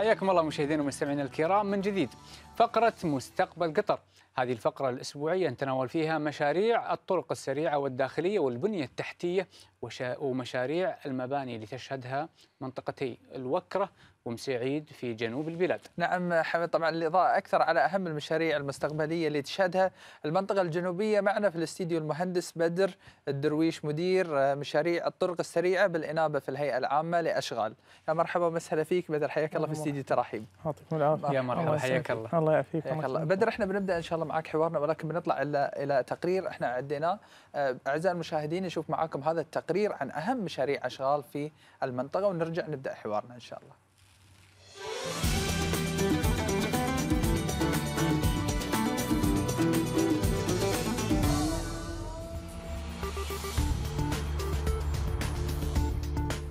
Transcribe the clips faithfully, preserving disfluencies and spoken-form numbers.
حياكم الله مشاهدينا ومستمعينا الكرام من جديد. فقرة مستقبل قطر، هذه الفقرة الأسبوعية نتناول فيها مشاريع الطرق السريعة والداخلية والبنية التحتية ومشاريع المباني اللي تشهدها منطقتي الوكرة ومسعيد في جنوب البلاد. نعم حمد، طبعا الإضاءة أكثر على أهم المشاريع المستقبلية اللي تشهدها المنطقة الجنوبية. معنا في الاستديو المهندس بدر الدرويش، مدير مشاريع الطرق السريعة بالإنابة في الهيئة العامة لأشغال. يا مرحبا ومسهلا فيك بدر، حياك الله في استديو تراحيب. يعطيكم العافية. يا مرحبا، حياك الله. الله يعافيك. بدر، احنا بنبدأ إن شاء الله معك حوارنا، ولكن بنطلع إلى إلى تقرير احنا عديناه. أعزائي المشاهدين، نشوف معاكم هذا التقرير عن أهم مشاريع أشغال في المنطقة ونرجع نبدأ حوارنا إن شاء الله.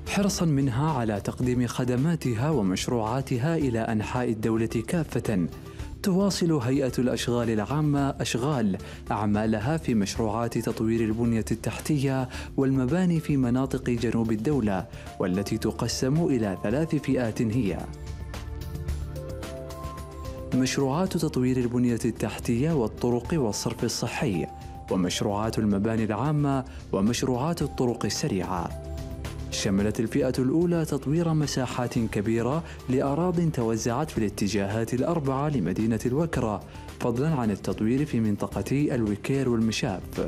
حرصا منها على تقديم خدماتها ومشروعاتها إلى أنحاء الدولة كافة، تواصل هيئة الأشغال العامة أشغال أعمالها في مشروعات تطوير البنية التحتية والمباني في مناطق جنوب الدولة، والتي تقسم إلى ثلاث فئات هي: مشروعات تطوير البنية التحتية والطرق والصرف الصحي، ومشروعات المباني العامة، ومشروعات الطرق السريعة. شملت الفئة الأولى تطوير مساحات كبيرة لأراضٍ توزعت في الاتجاهات الأربعة لمدينة الوكرة، فضلاً عن التطوير في منطقتي الوكير والمشاف،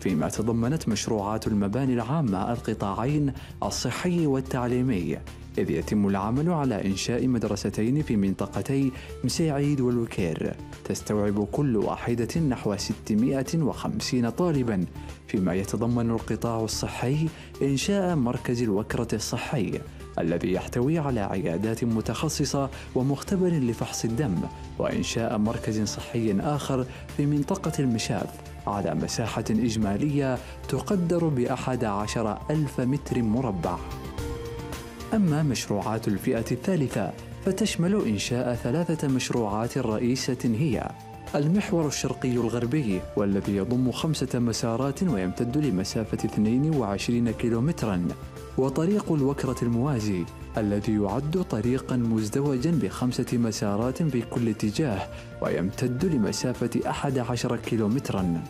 فيما تضمنت مشروعات المباني العامة القطاعين الصحي والتعليمي، إذ يتم العمل على إنشاء مدرستين في منطقتي مسعيد والوكير، تستوعب كل واحدة نحو ستمئة وخمسين طالباً، فيما يتضمن القطاع الصحي إنشاء مركز الوكرة الصحي، الذي يحتوي على عيادات متخصصة ومختبر لفحص الدم، وإنشاء مركز صحي آخر في منطقة المشاف، على مساحة إجمالية تقدر بأحد عشر ألف متر مربع. أما مشروعات الفئة الثالثة فتشمل إنشاء ثلاثة مشروعات رئيسة هي: المحور الشرقي الغربي، والذي يضم خمسة مسارات ويمتد لمسافة اثنين وعشرين كيلومتراً، وطريق الوكرة الموازي، الذي يعد طريقاً مزدوجاً بخمسة مسارات في كل اتجاه ويمتد لمسافة أحد عشر كيلومتراً،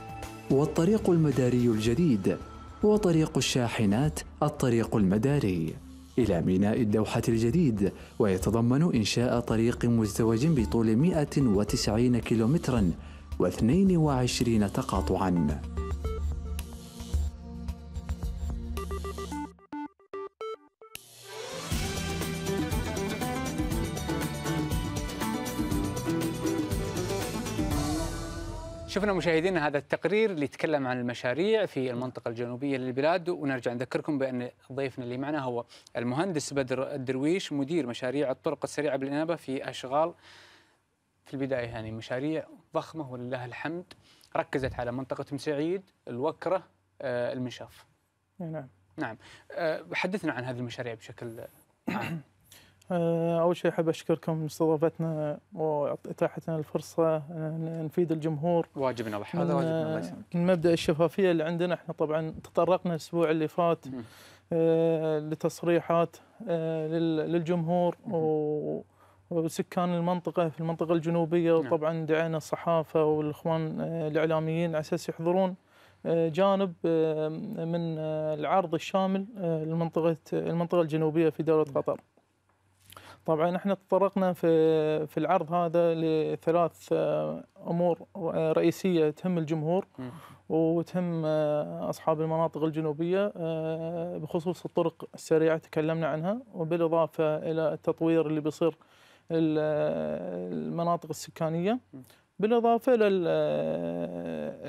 والطريق المداري الجديد، وطريق الشاحنات الطريق المداري إلى ميناء الدوحة الجديد، ويتضمن إنشاء طريق مزدوج بطول مئة وتسعين كيلومتراً واثنين وعشرين تقاطعاً. شفنا مشاهدينا هذا التقرير اللي يتكلم عن المشاريع في المنطقة الجنوبية للبلاد، ونرجع نذكركم بأن ضيفنا اللي معنا هو المهندس بدر الدرويش، مدير مشاريع الطرق السريعة بالإنابة في أشغال. في البداية يعني مشاريع ضخمة ولله الحمد، ركزت على منطقة مسعيد، الوكرة، المشاف. نعم نعم حدثنا عن هذه المشاريع بشكل عام. أول شيء أحب أشكركم استضافتنا وإتاحتنا الفرصة أن نفيد الجمهور. واجبنا الله، هذا واجبنا الله يسلمك. من مبدأ الشفافية اللي عندنا، احنا طبعا تطرقنا الأسبوع اللي فات لتصريحات للجمهور وسكان المنطقة في المنطقة الجنوبية، وطبعا دعينا الصحافة والإخوان الإعلاميين على أساس يحضرون جانب من العرض الشامل لمنطقة المنطقة الجنوبية في دولة قطر. طبعا احنا تطرقنا في في العرض هذا لثلاث امور رئيسيه تهم الجمهور وتهم اصحاب المناطق الجنوبيه، بخصوص الطرق السريعه تكلمنا عنها، وبالاضافه الى التطوير اللي بيصير المناطق السكانيه، بالاضافه الى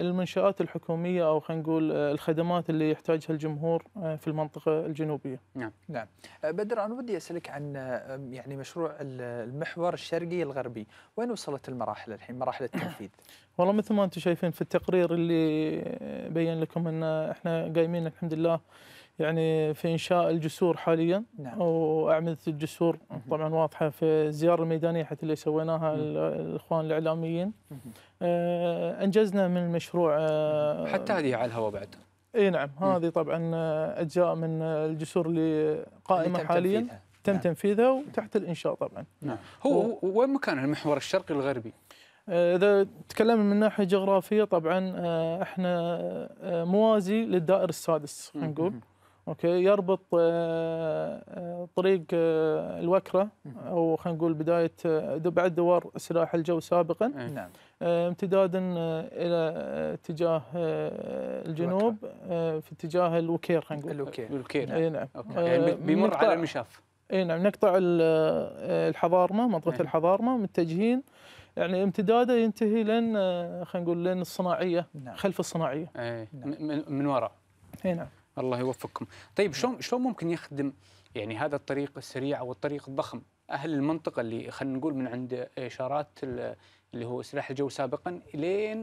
المنشات الحكوميه او خلينا نقول الخدمات اللي يحتاجها الجمهور في المنطقه الجنوبيه. نعم نعم بدر، انا ودي اسالك عن يعني مشروع المحور الشرقي الغربي، وين وصلت المراحل الحين، مراحل التنفيذ؟ والله مثل ما انتم شايفين في التقرير اللي بين لكم ان احنا قايمين الحمد لله يعني في انشاء الجسور حاليا. نعم. واعمده الجسور طبعا واضحه في الزياره الميدانيه حتى اللي سويناها الاخوان الاعلاميين. آه انجزنا من المشروع. آه حتى هذه على الهواء بعد. اي نعم، هذه طبعا اجزاء من الجسور اللي قائمه اللي حاليا تم نعم. تنفيذها وتحت الانشاء طبعا. نعم. هو وين مكان المحور الشرقي والغربي؟ اذا تكلمنا من ناحيه جغرافيه طبعا احنا موازي للدائر السادس خلينا نقول. اوكي يربط طريق الوكره او خلينا نقول بدايه بعد دوار سلاح الجو سابقا نعم امتدادا الى اتجاه الجنوب في اتجاه الوكير خلينا نقول الوكير الوكير اي نعم أوكي. يعني بيمر على المشاف اي نعم نقطع الحضارمه منطقه الحضارمه متجهين يعني امتداده ينتهي لين خلينا نقول لين الصناعيه نعم. خلف الصناعيه اي نعم. من وراء اي نعم الله يوفقكم. طيب شلون شلون ممكن يخدم يعني هذا الطريق السريع او الطريق الضخم اهل المنطقه اللي خلينا نقول من عند اشارات اللي هو سلاح الجو سابقا لين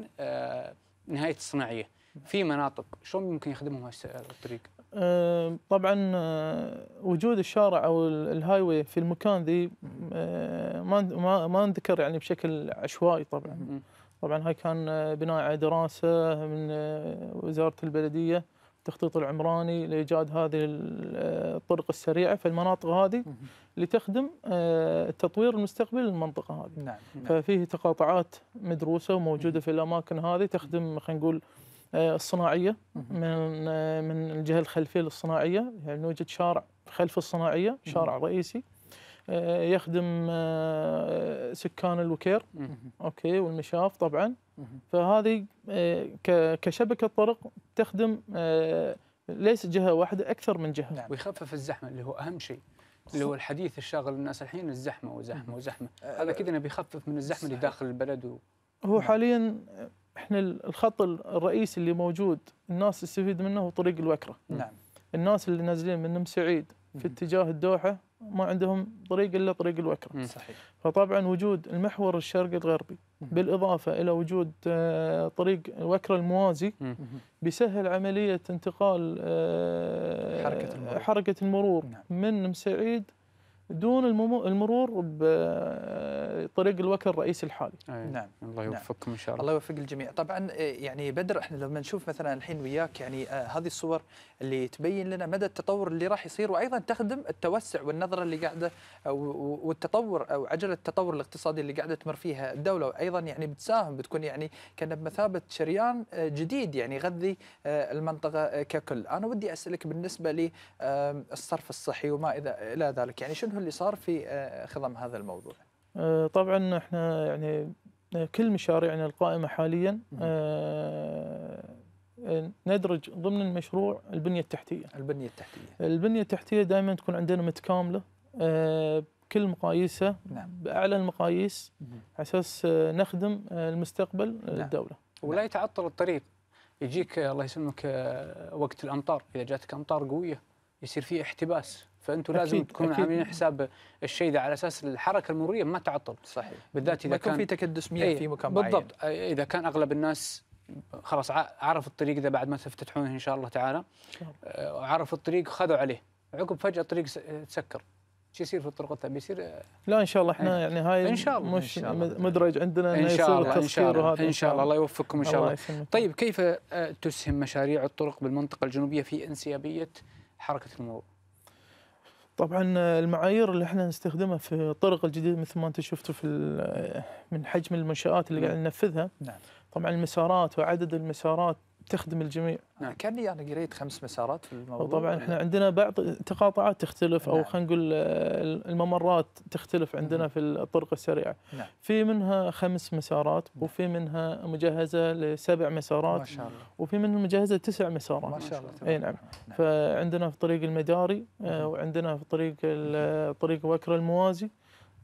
نهايه الصناعيه في مناطق شلون ممكن يخدمهم الطريق؟ طبعا وجود الشارع او الهايوي في المكان ذي ما ما ما نذكر يعني بشكل عشوائي طبعا. طبعا هاي كان بناء على دراسه من وزاره البلديه التخطيط العمراني لايجاد هذه الطرق السريعه في المناطق هذه لتخدم تطوير المستقبل للمنطقه هذه. نعم. ففيه تقاطعات مدروسه وموجوده في الاماكن هذه تخدم خلينا نقول الصناعيه من من الجهه الخلفيه للصناعيه يعني نوجد شارع خلف الصناعيه شارع رئيسي يخدم سكان الوكير اوكي والمشاف طبعا فهذه كشبكه طرق تخدم ليس جهه واحده اكثر من جهه نعم. ويخفف الزحمه اللي هو اهم شيء اللي هو الحديث الشاغل الناس الحين الزحمه وزحمه وزحمه هذا كذا انه بيخفف من الزحمه اللي داخل البلد و... هو حاليا احنا الخط الرئيسي اللي موجود الناس تستفيد منه هو طريق الوكره نعم الناس اللي نازلين من مسعيد في اتجاه الدوحه ما عندهم طريق الا طريق الوكره صحيح فطبعا وجود المحور الشرقي الغربي بالاضافه الى وجود طريق الوكره الموازي بيسهل عمليه انتقال حركه المرور, حركة المرور من مسعيد دون المرور بطريق الوكر الرئيسي الحالي. أيه. نعم. الله يوفقكم ان شاء الله. الله يوفق الجميع، طبعا يعني بدر احنا لما نشوف مثلا الحين وياك يعني هذه الصور اللي تبين لنا مدى التطور اللي راح يصير وايضا تخدم التوسع والنظره اللي قاعده والتطور او عجله التطور الاقتصادي اللي قاعده تمر فيها الدوله وايضا يعني بتساهم بتكون يعني كنا بمثابه شريان جديد يعني يغذي المنطقه ككل. انا ودي اسالك بالنسبه للصرف الصحي وما اذا الى ذلك يعني شنو اللي صار في خضم هذا الموضوع؟ طبعا احنا يعني كل مشاريعنا القائمه حاليا ندرج ضمن المشروع البنيه التحتيه. البنيه التحتيه. البنيه التحتيه دائما تكون عندنا متكامله بكل مقاييسها نعم. باعلى المقاييس على اساس نخدم المستقبل نعم. الدوله. ولا نعم. يتعطل الطريق يجيك الله يسلمك وقت الامطار اذا جاتك امطار قويه يصير فيه احتباس. فانتم لازم تكونوا عاملين حساب الشيء ذا على اساس الحركه المروريه ما تعطل صحيح بالذات اذا كان في تكدس مياه في مكان معين بالضبط اذا كان اغلب الناس خلاص عرف الطريق ذا بعد ما تفتتحونه ان شاء الله تعالى عرف الطريق خذوا عليه عقب فجاه الطريق تسكر شو يصير في الطرق بيصير لا ان شاء الله احنا يعني هاي إن شاء الله مش إن شاء الله مدرج عندنا انه يصير تسكير وهذا ان شاء الله الله يوفقكم ان شاء الله, الله. طيب كيف تسهم مشاريع الطرق بالمنطقه الجنوبيه في انسيابيه حركه المرور؟ طبعا المعايير اللي احنا نستخدمها في الطرق الجديده مثل ما انتم شفتوا في من حجم المنشآت اللي قاعد ننفذها نعم. طبعا المسارات وعدد المسارات تخدم الجميع نعم. كاني انا قريت خمس مسارات في الموضوع طبعا احنا عندنا بعض تقاطعات تختلف او نعم. خلينا نقول الممرات تختلف عندنا في الطرق السريعه نعم. في منها خمس مسارات وفي منها مجهزه لسبع مسارات ما شاء الله. وفي منها مجهزه تسع مسارات ما شاء الله اي نعم. نعم فعندنا في طريق المداري نعم. وعندنا في طريق طريق وكرة الموازي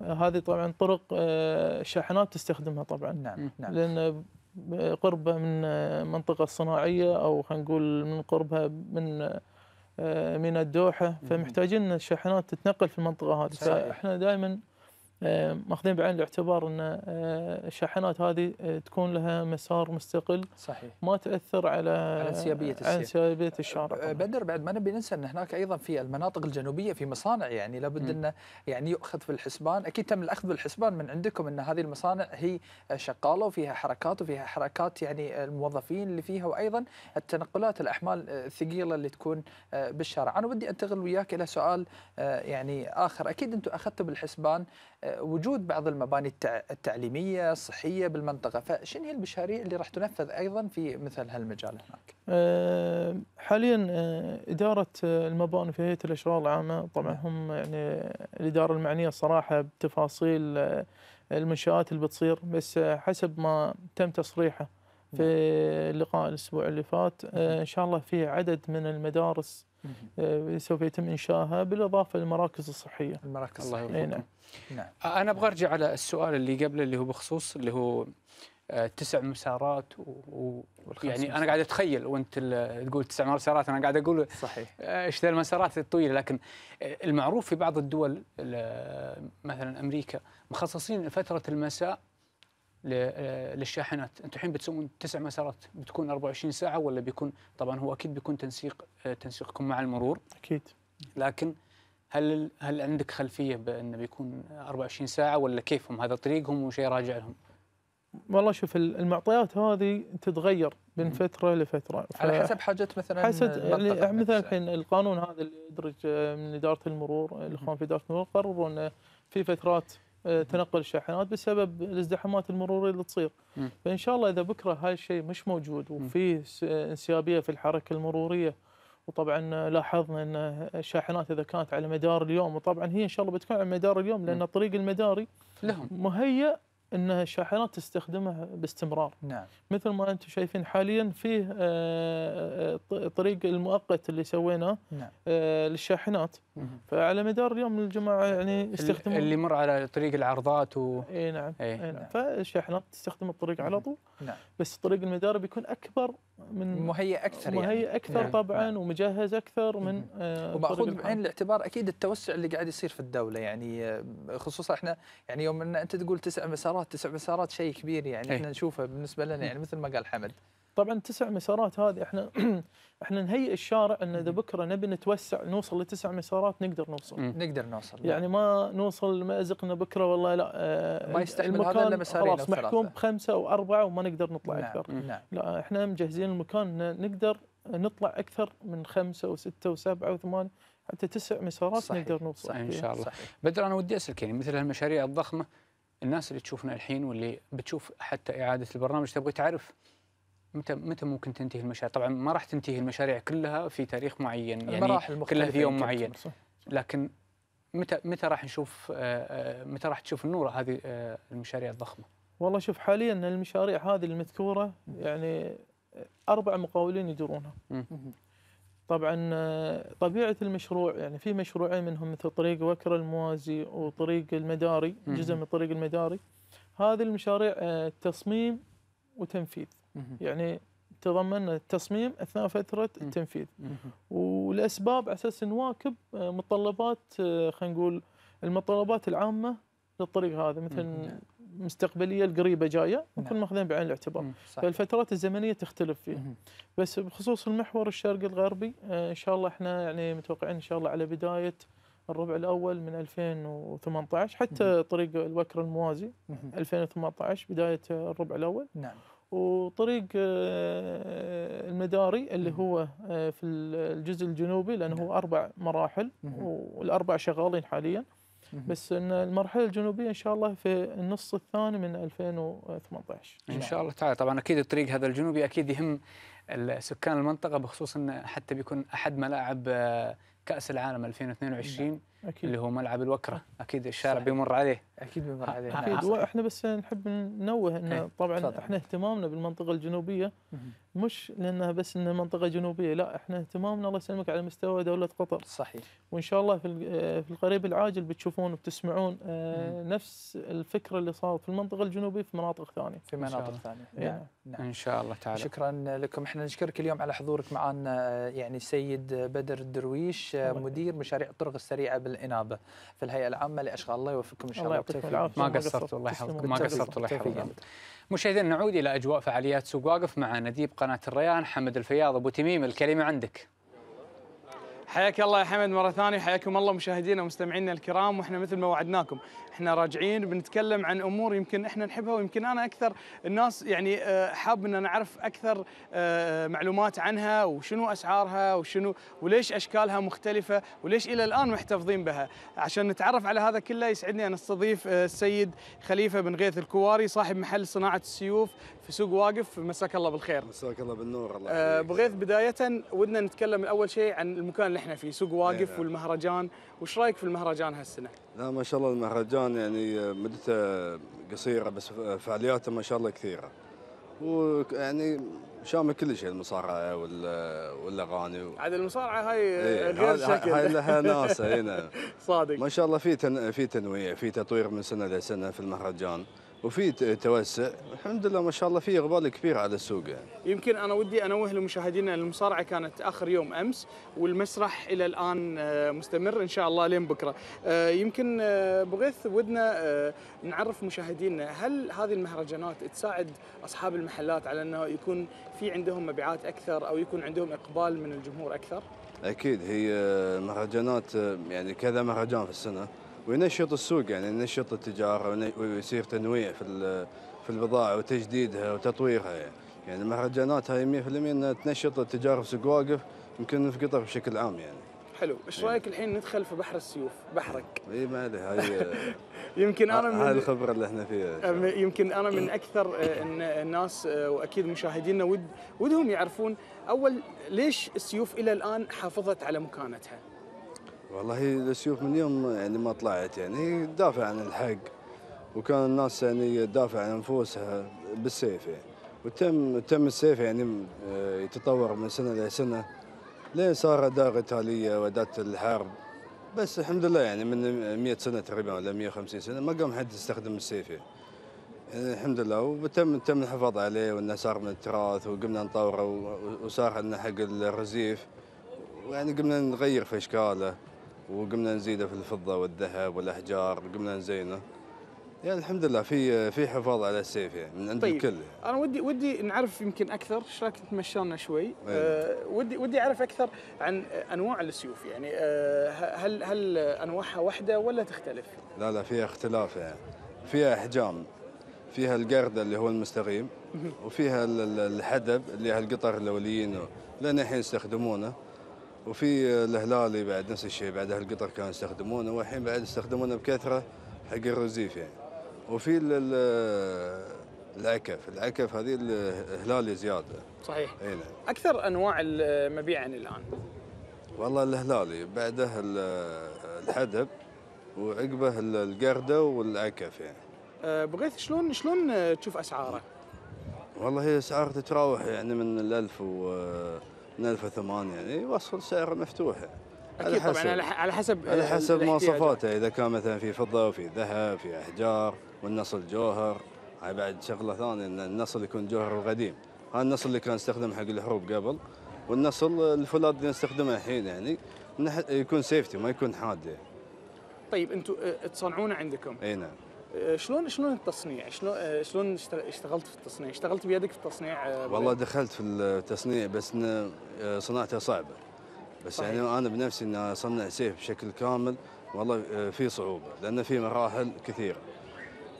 هذه طبعا طرق الشاحنات تستخدمها طبعا نعم نعم لان قربها من منطقة صناعية أو خلينا نقول من قربها من من الدوحة فمحتاجين الشاحنات تتنقل في المنطقة هذه فإحنا دائما ماخذين بعين الاعتبار ان الشاحنات هذه تكون لها مسار مستقل صحيح ما تاثر على على انسيابيه السير انسيابيه الشارع. بدر بعد ما نبي ننسى ان هناك ايضا في المناطق الجنوبيه في مصانع يعني لابد ان يعني يؤخذ في الحسبان، اكيد تم الاخذ بالحسبان من عندكم ان هذه المصانع هي شغاله وفيها حركات وفيها حركات يعني الموظفين اللي فيها وايضا التنقلات الاحمال الثقيله اللي تكون بالشارع. انا ودي انتقل وياك الى سؤال يعني اخر، اكيد انتم اخذتوا بالحسبان وجود بعض المباني التعليميه الصحيه بالمنطقه، فشنو هي المشاريع اللي راح تنفذ ايضا في مثل هالمجال هناك؟ حاليا اداره المباني في هيئه الاشغال العامه طبعا هم يعني الاداره المعنيه صراحه بتفاصيل المنشات اللي بتصير، بس حسب ما تم تصريحه في اللقاء الاسبوع اللي فات ان شاء الله في عدد من المدارس سوف يتم انشائها بالاضافه للمراكز الصحيه. المراكز الصحيه الله نعم. نعم. انا ابغى ارجع على السؤال اللي قبله اللي هو بخصوص اللي هو تسع مسارات و... يعني انا قاعد اتخيل وانت تقول تسع مسارات انا قاعد اقول صحيح ايش ذا المسارات الطويله، لكن المعروف في بعض الدول مثلا امريكا مخصصين فتره المساء للشاحنات. انتم الحين بتسوون تسع مسارات بتكون أربعة وعشرين ساعه ولا بيكون طبعا هو اكيد بيكون تنسيق تنسيقكم مع المرور اكيد، لكن هل هل عندك خلفيه بانه بيكون أربعة وعشرين ساعه ولا كيفهم هذا طريقهم وشيء راجع لهم؟ والله شوف المعطيات هذه تتغير من فتره لفتره على حسب حاجه مثلا حسب مثلا الحين القانون هذا اللي يدرج من اداره المرور الاخوان في اداره المرور قرروا انه في فترات تنقل الشاحنات بسبب الازدحامات المروريه اللي تصير، فان شاء الله اذا بكره هالشيء مش موجود وفي انسيابيه في الحركه المروريه. وطبعا لاحظنا ان الشاحنات اذا كانت على مدار اليوم، وطبعا هي ان شاء الله بتكون على مدار اليوم لان الطريق المداري لهم مهيئ ان الشاحنات تستخدمها باستمرار. نعم. مثل ما انتم شايفين حاليا فيه الطريق المؤقت اللي سويناه نعم. للشاحنات مم. فعلى مدار اليوم الجماعه يعني يستخدمون اللي يمر على طريق العرضات و اي نعم اي نعم. نعم فالشاحنات تستخدم الطريق مم. على طول نعم. بس الطريق المداري بيكون اكبر من مهيئ اكثر يعني. مهيئ اكثر نعم. طبعا نعم. ومجهز اكثر من آه ومأخوذ بعين الاعتبار اكيد التوسع اللي قاعد يصير في الدوله يعني خصوصا احنا يعني يوم ان انت تقول تسع مسارات تسع مسارات شيء كبير يعني احنا نشوفه بالنسبه لنا يعني مثل ما قال حمد طبعا تسع مسارات هذه احنا احنا نهيئ الشارع ان اذا بكره نبي نتوسع نوصل لتسع مسارات نقدر نوصل م. نقدر نوصل يعني ما نوصل مأزق ان بكره والله لا آه ما يستحمل هذا الا مسارين خلاص محكوم بخمسه او اربعه وما نقدر نطلع نعم. اكثر نعم. لا احنا مجهزين المكان نقدر نطلع اكثر من خمسه وسته وسبعه وثمانيه حتى تسع مسارات صحيح. نقدر نوصل صحيح ان شاء الله صحيح. بدر انا ودي اسالك يعني مثل هالمشاريع الضخمه الناس اللي تشوفنا الحين واللي بتشوف حتى اعاده البرنامج تبغى تعرف متى متى ممكن تنتهي المشاريع؟ طبعا ما راح تنتهي المشاريع كلها في تاريخ معين يعني كلها في يوم معين، لكن متى متى راح نشوف متى راح تشوف النور هذه المشاريع الضخمه؟ والله شوف حاليا المشاريع هذه المذكوره يعني اربع مقاولين يديرونها. طبعا طبيعه المشروع يعني في مشروعين منهم مثل طريق وكرة الموازي وطريق المداري جزء من الطريق المداري، هذه المشاريع تصميم وتنفيذ يعني تضمننا التصميم اثناء فتره التنفيذ والاسباب على اساس نواكب متطلبات خلينا نقول المتطلبات العامه للطريق هذا مثل مستقبليه القريبه جايه نكون ماخذين بعين الاعتبار فالفترات الزمنيه تختلف فيها. بس بخصوص المحور الشرقي الغربي ان شاء الله احنا يعني متوقعين ان شاء الله على بدايه الربع الاول من ألفين وثمانطعش حتى طريق الوكر الموازي ألفين وثمانطعش بدايه الربع الاول نعم وطريق المداري اللي هو في الجزء الجنوبي لانه هو اربع مراحل والاربع شغالين حاليا بس ان المرحله الجنوبيه ان شاء الله في النص الثاني من ألفين وثمانطعش ان شاء الله تعالى. طبعا اكيد الطريق هذا الجنوبي اكيد يهم سكان المنطقه بخصوص انه حتى بيكون احد ملاعب كاس العالم ألفين واثنين وعشرين أكيد. اللي هو ملعب الوكرة اكيد الشارع صحيح. بيمر عليه اكيد بيمر عليه اكيد واحنا بس نحب ننوه ان طبعا صدق. احنا اهتمامنا بالمنطقه الجنوبيه مش لانها بس انها منطقه جنوبيه لا احنا اهتمامنا الله يسلمك على مستوى دوله قطر صحيح وان شاء الله في في القريب العاجل بتشوفون وبتسمعون آه نفس الفكره اللي صارت في المنطقه الجنوبيه في مناطق ثانيه في مناطق ثانيه نعم. نعم ان شاء الله تعالى. شكرا لكم احنا نشكرك اليوم على حضورك معنا يعني السيد بدر الدرويش مدير مشاريع الطرق السريعه بالإنابة في الهيئة العامة لأشغال الله يوفقكم إن شاء الله. بالعافية. ما قصرت والله يحفظك، ما قصرت والله يحفظك. مشاهدينا نعود إلى أجواء فعاليات سوق واقف مع نديب قناة الريان. حمد الفياض أبو تميم، الكلمة عندك. حياك الله يا حمد مرة ثانية، حياكم الله مشاهدينا ومستمعينا الكرام. واحنا مثل ما وعدناكم احنا راجعين بنتكلم عن امور يمكن احنا نحبها، ويمكن انا اكثر الناس يعني حاب ان نعرف اكثر معلومات عنها، وشنو اسعارها وشنو وليش اشكالها مختلفة وليش الى الان محتفظين بها. عشان نتعرف على هذا كله يسعدني ان استضيف السيد خليفة بن غيث الكواري، صاحب محل صناعة السيوف في سوق واقف. مساك الله بالخير. مساك الله بالنور. الله يحييك. ابو غيث، بداية ودنا نتكلم اول شيء عن المكان احنا في سوق واقف والمهرجان، وش رايك في المهرجان هالسنه؟ لا ما شاء الله المهرجان يعني مدته قصيره بس فعالياته ما شاء الله كثيره، ويعني شامل كل شيء، المصارعه والاغاني و... عاد المصارعه هاي غير شكل، هاي لها ناسه هنا صادق. ما شاء الله في تن... في تنويع، في تطوير من سنه لسنه في المهرجان، وفي توسع الحمد لله. ما شاء الله في اقبال كبير على السوق. يعني يمكن انا ودي انوه لمشاهدينا ان المصارعه كانت اخر يوم امس، والمسرح الى الان مستمر ان شاء الله لين بكره. يمكن ابو غيث ودنا نعرف مشاهدينا، هل هذه المهرجانات تساعد اصحاب المحلات على انه يكون في عندهم مبيعات اكثر او يكون عندهم اقبال من الجمهور اكثر؟ اكيد، هي مهرجانات يعني كذا مهرجان في السنه، وينشط السوق يعني ينشط التجاره، ويصير تنويع في في البضاعه وتجديدها وتطويرها. يعني, يعني المهرجانات هاي مية بالمية انها تنشط التجاره في سوق واقف، يمكن في قطر بشكل عام. يعني حلو، ايش رايك الحين ندخل في بحر السيوف، بحرك؟ اي ما ادري هاي يمكن انا من هاي الخبره اللي احنا فيها، يمكن انا من اكثر الناس واكيد مشاهدينا ود ودهم يعرفون اول ليش السيوف الى الان حافظت على مكانتها. والله السيوف من يوم يعني ما طلعت يعني تدافع عن الحق، وكان الناس يعني تدافع عن انفسها بالسيف يعني، وتم تم السيف يعني يتطور من سنه لسنه لين صار اداه قتاليه واداه الحرب. بس الحمد لله يعني من مية سنه تقريبا ولا مية وخمسين سنه ما قام حد يستخدم السيف يعني. يعني الحمد لله، وتم تم الحفاظ عليه، وانه صار من التراث وقمنا نطوره، وصار عندنا حق الرزيف، ويعني قمنا نغير في اشكاله، وقمنا نزيده في الفضه والذهب والاحجار، قمنا نزينه. يعني الحمد لله في في حفاظ على السيف يعني من عند طيب. الكل. انا ودي ودي نعرف يمكن اكثر، ايش رايك نتمشى لنا شوي؟ أه ودي ودي اعرف اكثر عن انواع السيوف يعني، أه هل هل انواعها واحده ولا تختلف؟ لا لا فيها اختلاف يعني، فيها احجام، فيها القرده اللي هو المستقيم، وفيها الحدب اللي هالقطر الاوليين لان الحين يستخدمونه، وفي الهلالي بعد نفس الشيء، بعد هالقطر كانوا يستخدمونه، والحين بعد يستخدمونه بكثره حق الرزيف يعني. وفي العكف، العكف هذه الهلالي زياده. صحيح. اي نعم. اكثر انواع مبيعا الان؟ والله الهلالي، بعده الحدب، وعقبه القرده والعكف يعني. ابو غيث شلون شلون تشوف اسعاره؟ والله هي اسعاره تتراوح يعني من الألف و من ألف وثمانية يعني، يوصل سعر مفتوح اكيد على طبعا، على حسب على حسب مواصفاته، اذا كان مثلا في فضه وفي ذهب في احجار، والنصل جوهر. هاي بعد شغله ثانيه ان النصل يكون جوهر القديم، هذا النصل اللي كان يستخدم حق الحروب قبل، والنصل الفولاذ اللي نستخدمه الحين يعني يكون سيفتي ما يكون حاد يعني. طيب انتم تصنعونه عندكم؟ اي نعم. شلون شلون التصنيع؟ شلون شلون اشتغلت في التصنيع؟ اشتغلت بيدك في التصنيع؟ والله دخلت في التصنيع بس صناعته صعبه. بس صحيح. يعني انا بنفسي اني اصنع سيف بشكل كامل والله في صعوبه، لان في مراحل كثيره.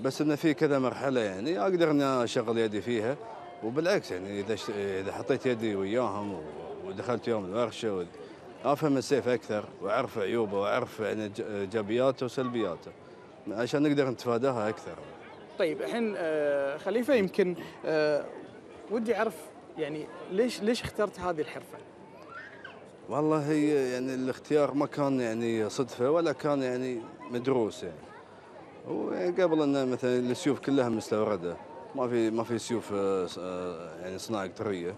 بس انه في كذا مرحله يعني اقدر اني اشغل يدي فيها، وبالعكس يعني اذا اذا حطيت يدي وياهم ودخلت يوم الورشه افهم السيف اكثر، واعرف عيوبه واعرف يعني ايجابياته وسلبياته، عشان نقدر نتفاداها اكثر. طيب الحين آه خليفه يمكن آه ودي اعرف يعني ليش ليش اخترت هذه الحرفه؟ والله هي يعني الاختيار ما كان يعني صدفه ولا كان يعني مدروس يعني. وقبل ان مثلا السيوف كلها مستورده، ما في ما في سيوف آه يعني صناعه قطريه.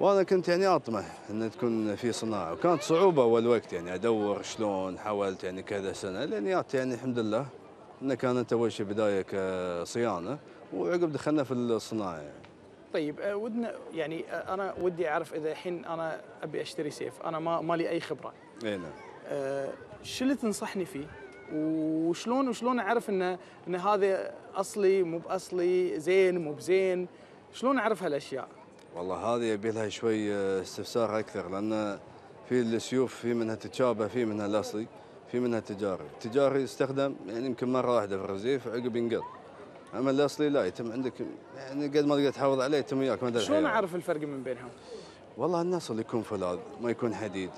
وانا كنت يعني اطمح ان تكون في صناعه، وكانت صعوبه اول وقت يعني ادور شلون، حاولت يعني كذا سنه لين جات يعني الحمد لله انها كانت اول شيء بدايه كصيانه، وعقب دخلنا في الصناعه يعني. طيب ودنا يعني انا ودي اعرف اذا الحين انا ابي اشتري سيف، انا ما ما لي اي خبره. اي نعم. أه شو اللي تنصحني فيه؟ وشلون وشلون اعرف ان ان هذا اصلي مو باصلي، زين مو بزين، شلون اعرف هالاشياء؟ والله هذه يبي لها شوي استفسار اكثر، لان في السيوف في منها تتشابه، في منها الاصلي، في منها تجاري، التجاري يستخدم يعني يمكن مره واحده في الرزيف عقب ينقل. اما الاصلي لا، يتم عندك يعني قد ما تقدر تحافظ عليه يتم وياك مدى الحياه. شلون اعرف الفرق من بينهم؟ والله النصل يكون فولاذ ما يكون حديد،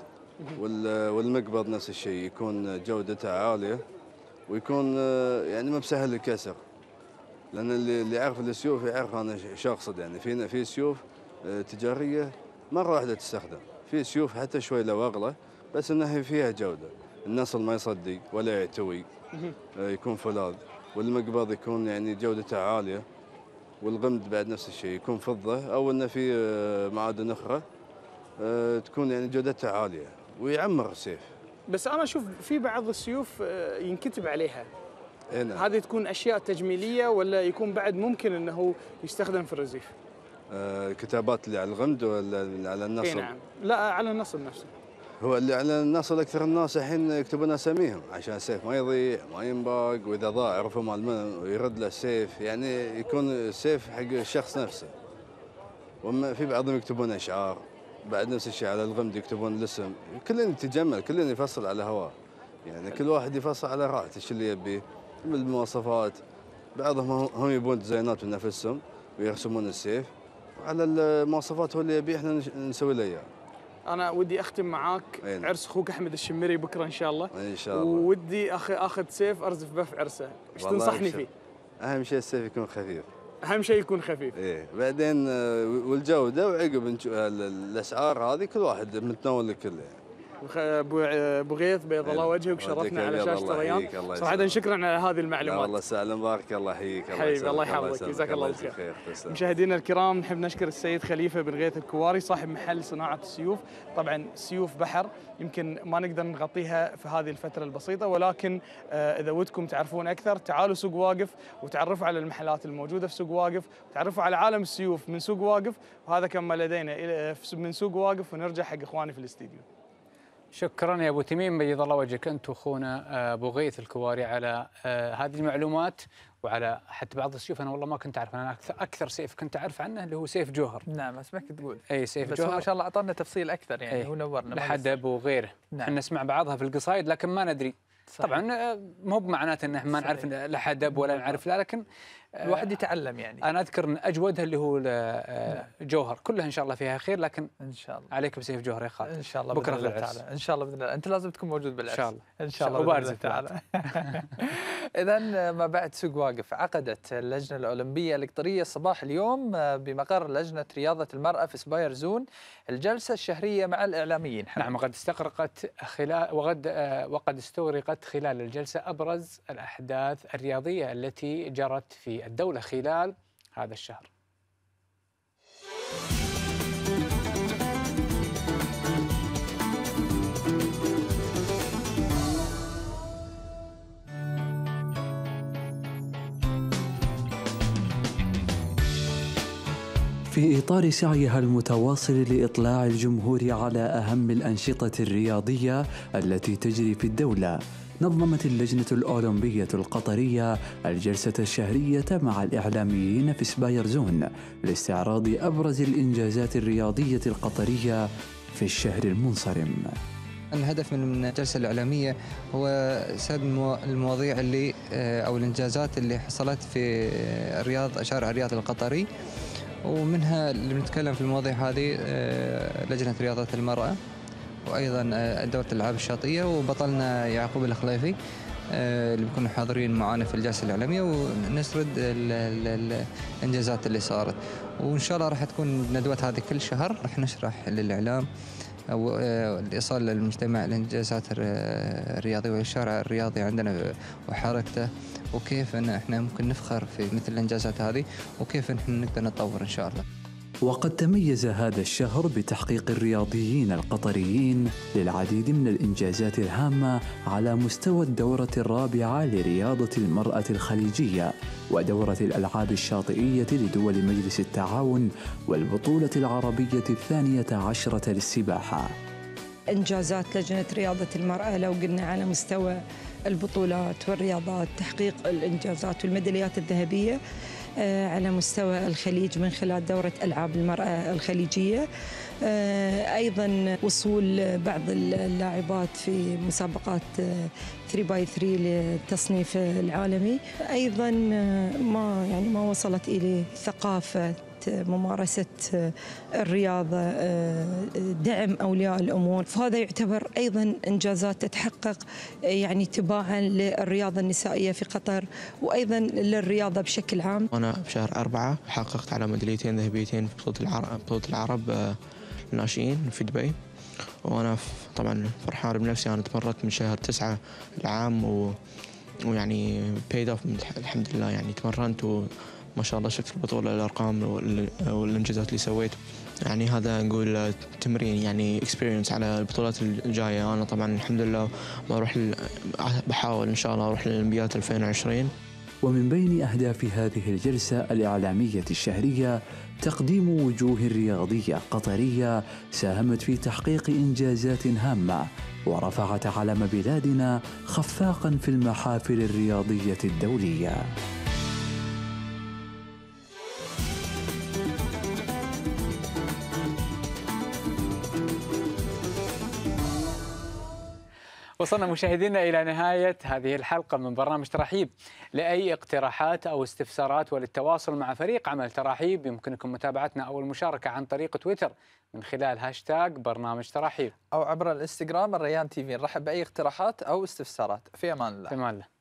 والمقبض نفس الشيء يكون جودته عاليه ويكون يعني ما بسهل الكسر، لان اللي يعرف السيوف يعرف انا ايش اقصد. يعني في في سيوف تجاريه مره واحده تستخدم، في سيوف حتى شوي لو اغلى بس انها فيها جوده، النصل ما يصدق ولا يعتوي يكون فولاذ، والمقبض يكون يعني جودته عاليه، والغمد بعد نفس الشيء يكون فضه او انه في معادن اخرى تكون يعني جودتها عاليه ويعمر السيف. بس انا اشوف في بعض السيوف ينكتب عليها. هنا هذه تكون اشياء تجميليه ولا يكون بعد ممكن انه يستخدم في الرزيف؟ آه كتابات اللي على الغمد ولا على النصل؟ اي نعم، لا على النصل نفسه. هو اللي على النصل اكثر الناس الحين يكتبون اساميهم عشان السيف ما يضيع ما ينباق، واذا ضاع عرفوا مال ويرد له السيف، يعني يكون السيف حق الشخص نفسه. واما في بعضهم يكتبون اشعار، بعد نفس الشيء على الغمد يكتبون الاسم، كلنا يتجمل، كلنا يفصل على هواه، يعني كل واحد يفصل على راحته ايش اللي يبيه بالمواصفات. بعضهم هم يبون ديزاينات من نفسهم ويرسمون السيف وعلى المواصفات هو اللي يبيه احنا نسوي له اياه. انا ودي اختم معاك أين. عرس اخوك احمد الشمري بكره ان شاء الله، ان شاء الله، وودي اخي اخذ سيف ارزف به في عرسه، ايش تنصحني فيه؟ اهم شيء السيف يكون خفيف. اهم شيء يكون خفيف. ايه بعدين والجوده، وعقب الاسعار هذه كل واحد متناول لكل يعني. ابو ابو غيث بيض الله وجهك، شرفنا على شاشه الريان صراحه، شكرا على هذه المعلومات. والله سالم بارك الله يحييك حبيبي، الله يحفظك، جزاك الله خير. مشاهدينا الكرام، نحب نشكر السيد خليفه بن غيث الكواري صاحب محل صناعه السيوف. طبعا سيوف بحر يمكن ما نقدر نغطيها في هذه الفتره البسيطه، ولكن اذا ودكم تعرفون اكثر تعالوا سوق واقف وتعرفوا على المحلات الموجوده في سوق واقف، تعرفوا على عالم السيوف من سوق واقف. وهذا كان ما لدينا من سوق واقف، ونرجع حق اخواني في الاستديو. شكرا يا ابو تميم، بيض الله وجهك انت واخونا ابو غيث الكواري على هذه المعلومات، وعلى حتى بعض السيوف انا والله ما كنت اعرف. انا اكثر اكثر سيف كنت اعرف عنه اللي هو سيف جوهر. نعم اسمعك تقول اي سيف بس جوهر، بس ما شاء الله اعطانا تفصيل اكثر يعني. أي. هو نورنا الحدب وغيره. نعم. نسمع بعضها في القصايد لكن ما ندري. صحيح. طبعا مو بمعناته ان ما نعرف الحدب ولا نعرف لا، لكن الواحد يتعلم يعني. انا اذكر من اجودها اللي هو جوهر، كلها ان شاء الله فيها خير، لكن ان شاء الله عليك بسيف جوهر يا خالد ان شاء الله بكره في العرس. ان شاء الله باذن الله انت لازم تكون موجود بالعرس ان شاء الله، ان شاء الله وبارز تعالى. اذا ما بعد سوق واقف عقدت اللجنه الاولمبيه القطريه صباح اليوم بمقر لجنه رياضه المراه في اسباير زون الجلسه الشهريه مع الاعلاميين. حمد. نعم، وقد استغرقت خلال وقد وقد استغرقت خلال الجلسه ابرز الاحداث الرياضيه التي جرت في الدولة خلال هذا الشهر. في إطار سعيها المتواصل لإطلاع الجمهور على أهم الأنشطة الرياضية التي تجري في الدولة، نظمت اللجنة الأولمبية القطرية الجلسة الشهرية مع الإعلاميين في اسباير زون لاستعراض أبرز الإنجازات الرياضية القطرية في الشهر المنصرم. الهدف من الجلسة الإعلامية هو سرد المواضيع اللي أو الإنجازات اللي حصلت في الرياض شارع الرياض القطري، ومنها اللي بنتكلم في المواضيع هذه لجنة رياضة المرأة، وايضا دورة الالعاب الشاطئيه، وبطلنا يعقوب الخليفي اللي بيكونوا حاضرين معانا في الجلسه الاعلاميه، ونسرد الانجازات اللي صارت. وان شاء الله راح تكون ندوات هذه كل شهر، راح نشرح للاعلام او الايصال للمجتمع الانجازات الرياضيه والشارع الرياضي عندنا وحركته، وكيف ان احنا ممكن نفخر في مثل الانجازات هذه، وكيف احنا نقدر نتطور ان شاء الله. وقد تميز هذا الشهر بتحقيق الرياضيين القطريين للعديد من الإنجازات الهامة على مستوى الدورة الرابعة لرياضة المرأة الخليجية، ودورة الألعاب الشاطئية لدول مجلس التعاون، والبطولة العربية الثانية عشرة للسباحة. إنجازات لجنة رياضة المرأة لو قلنا على مستوى البطولات والرياضات، تحقيق الإنجازات والميداليات الذهبية على مستوى الخليج من خلال دورة ألعاب المرأة الخليجية، أيضا وصول بعض اللاعبات في مسابقات ثلاثة باي ثلاثة للتصنيف العالمي، أيضا ما يعني ما وصلت إليه ثقافة ممارسة الرياضة، دعم أولياء الأمور، فهذا يعتبر أيضا إنجازات تتحقق يعني تباعا للرياضة النسائية في قطر وأيضا للرياضة بشكل عام. أنا بشهر أربعة حققت على ميداليتين ذهبيتين في بطولة العرب بطولة العرب الناشئين في دبي، وأنا طبعا فرحان بنفسي. أنا تمرنت من شهر تسعة العام و... ويعني بيد اوف الحمد لله، يعني تمرنت و ما شاء الله شفت البطولة الأرقام والإنجازات اللي سويت، يعني هذا نقول تمرين يعني اكسبيرينس على البطولات الجاية. أنا طبعا الحمد لله بروح بحاول إن شاء الله أروح للأولمبيات ألفين وعشرين. ومن بين أهداف هذه الجلسة الإعلامية الشهرية تقديم وجوه رياضية قطرية ساهمت في تحقيق إنجازات هامة ورفعت علم بلادنا خفاقا في المحافل الرياضية الدولية. وصلنا مشاهدينا إلى نهاية هذه الحلقة من برنامج تراحيب. لأي اقتراحات أو استفسارات وللتواصل مع فريق عمل تراحيب يمكنكم متابعتنا أو المشاركة عن طريق تويتر من خلال هاشتاغ برنامج تراحيب أو عبر الانستغرام الريان تي في. نرحب بأي اقتراحات أو استفسارات. في أمان الله. في أمان الله.